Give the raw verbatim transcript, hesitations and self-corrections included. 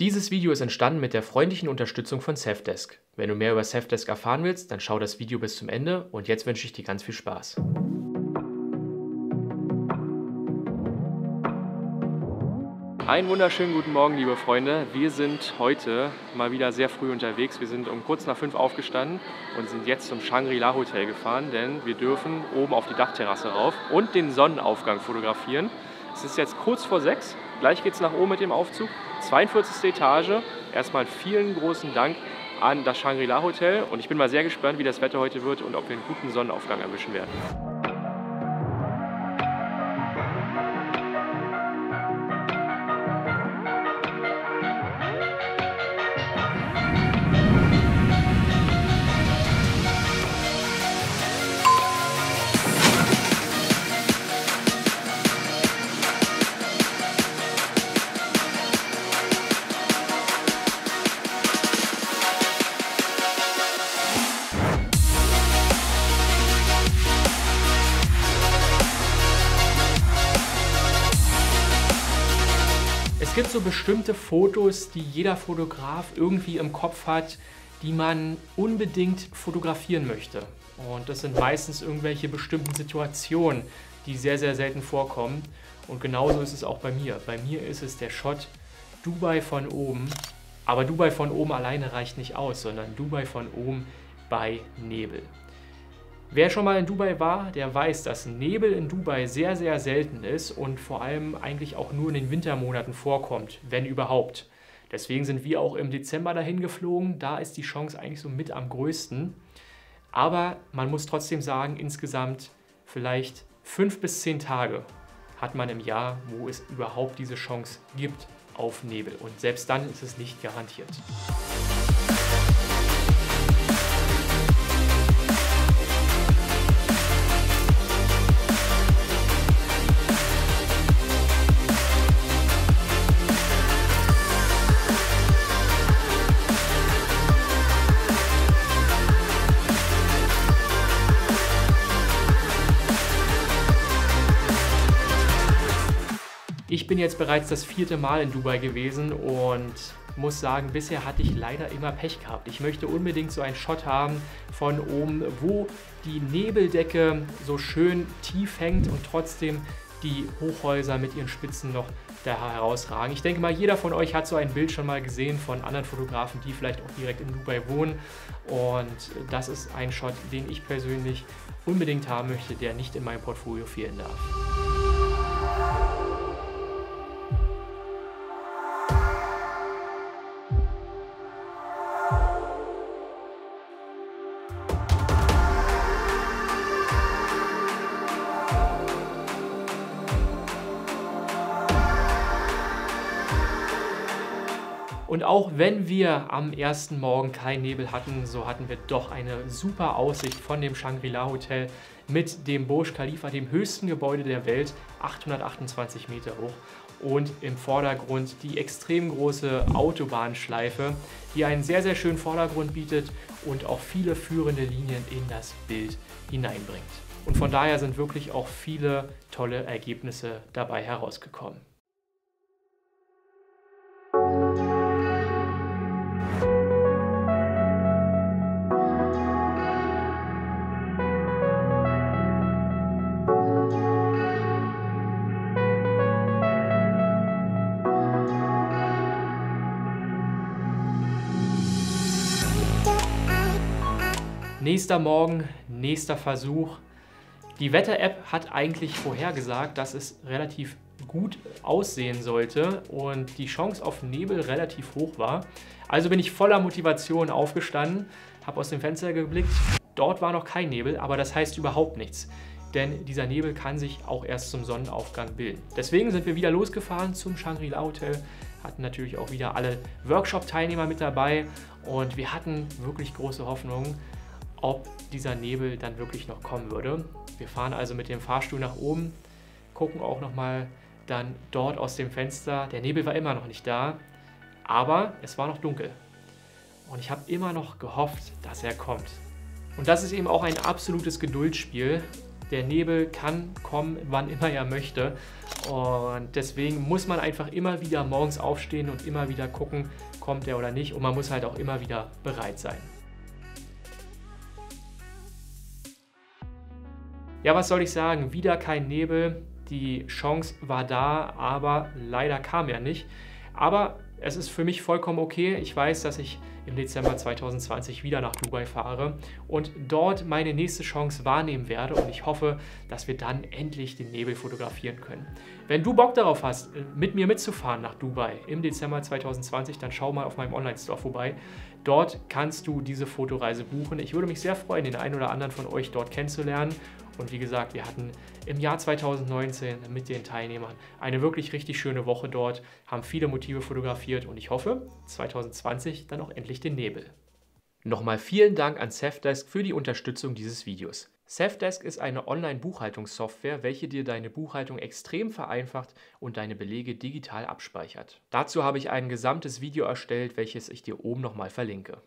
Dieses Video ist entstanden mit der freundlichen Unterstützung von SevDesk. Wenn du mehr über SevDesk erfahren willst, dann schau das Video bis zum Ende und jetzt wünsche ich dir ganz viel Spaß. Einen wunderschönen guten Morgen, liebe Freunde. Wir sind heute mal wieder sehr früh unterwegs. Wir sind um kurz nach fünf aufgestanden und sind jetzt zum Shangri-La Hotel gefahren, denn wir dürfen oben auf die Dachterrasse rauf und den Sonnenaufgang fotografieren. Es ist jetzt kurz vor sechs. Gleich geht es nach oben mit dem Aufzug. zweiundvierzigste Etage. Erstmal vielen großen Dank an das Shangri-La Hotel und ich bin mal sehr gespannt, wie das Wetter heute wird und ob wir einen guten Sonnenaufgang erwischen werden. Es gibt so bestimmte Fotos, die jeder Fotograf irgendwie im Kopf hat, die man unbedingt fotografieren möchte. Und das sind meistens irgendwelche bestimmten Situationen, die sehr, sehr selten vorkommen. Und genauso ist es auch bei mir. Bei mir ist es der Shot Dubai von oben. Aber Dubai von oben alleine reicht nicht aus, sondern Dubai von oben bei Nebel. Wer schon mal in Dubai war, der weiß, dass Nebel in Dubai sehr, sehr selten ist und vor allem eigentlich auch nur in den Wintermonaten vorkommt, wenn überhaupt. Deswegen sind wir auch im Dezember dahin geflogen, da ist die Chance eigentlich so mit am größten. Aber man muss trotzdem sagen, insgesamt vielleicht fünf bis zehn Tage hat man im Jahr, wo es überhaupt diese Chance gibt auf Nebel. Und selbst dann ist es nicht garantiert. Ich bin jetzt bereits das vierte Mal in Dubai gewesen und muss sagen, bisher hatte ich leider immer Pech gehabt. Ich möchte unbedingt so einen Shot haben von oben, wo die Nebeldecke so schön tief hängt und trotzdem die Hochhäuser mit ihren Spitzen noch da herausragen. Ich denke mal, jeder von euch hat so ein Bild schon mal gesehen von anderen Fotografen, die vielleicht auch direkt in Dubai wohnen. Und das ist ein Shot, den ich persönlich unbedingt haben möchte, der nicht in meinem Portfolio fehlen darf. Und auch wenn wir am ersten Morgen keinen Nebel hatten, so hatten wir doch eine super Aussicht von dem Shangri-La Hotel mit dem Burj Khalifa, dem höchsten Gebäude der Welt, achthundertachtundzwanzig Meter hoch. Und im Vordergrund die extrem große Autobahnschleife, die einen sehr, sehr schönen Vordergrund bietet und auch viele führende Linien in das Bild hineinbringt. Und von daher sind wirklich auch viele tolle Ergebnisse dabei herausgekommen. Nächster Morgen, nächster Versuch. Die Wetter-App hat eigentlich vorhergesagt, dass es relativ gut aussehen sollte und die Chance auf Nebel relativ hoch war. Also bin ich voller Motivation aufgestanden, habe aus dem Fenster geblickt. Dort war noch kein Nebel, aber das heißt überhaupt nichts, denn dieser Nebel kann sich auch erst zum Sonnenaufgang bilden. Deswegen sind wir wieder losgefahren zum Shangri-La Hotel, hatten natürlich auch wieder alle Workshop-Teilnehmer mit dabei und wir hatten wirklich große Hoffnungen, ob dieser Nebel dann wirklich noch kommen würde. Wir fahren also mit dem Fahrstuhl nach oben, gucken auch nochmal dann dort aus dem Fenster. Der Nebel war immer noch nicht da, aber es war noch dunkel. Und ich habe immer noch gehofft, dass er kommt. Und das ist eben auch ein absolutes Geduldsspiel. Der Nebel kann kommen, wann immer er möchte. Und deswegen muss man einfach immer wieder morgens aufstehen und immer wieder gucken, kommt er oder nicht. Und man muss halt auch immer wieder bereit sein. Ja, was soll ich sagen? Wieder kein Nebel. Die Chance war da, aber leider kam er nicht. Aber es ist für mich vollkommen okay. Ich weiß, dass ich im Dezember zweitausendzwanzig wieder nach Dubai fahre und dort meine nächste Chance wahrnehmen werde. Und ich hoffe, dass wir dann endlich den Nebel fotografieren können. Wenn du Bock darauf hast, mit mir mitzufahren nach Dubai im Dezember zweitausendzwanzig, dann schau mal auf meinem Online-Store vorbei. Dort kannst du diese Fotoreise buchen. Ich würde mich sehr freuen, den einen oder anderen von euch dort kennenzulernen. Und wie gesagt, wir hatten im Jahr zweitausendneunzehn mit den Teilnehmern eine wirklich richtig schöne Woche dort, haben viele Motive fotografiert und ich hoffe, zweitausendzwanzig dann auch endlich den Nebel. Nochmal vielen Dank an SevDesk für die Unterstützung dieses Videos. SevDesk ist eine Online-Buchhaltungssoftware, welche dir deine Buchhaltung extrem vereinfacht und deine Belege digital abspeichert. Dazu habe ich ein gesamtes Video erstellt, welches ich dir oben nochmal verlinke.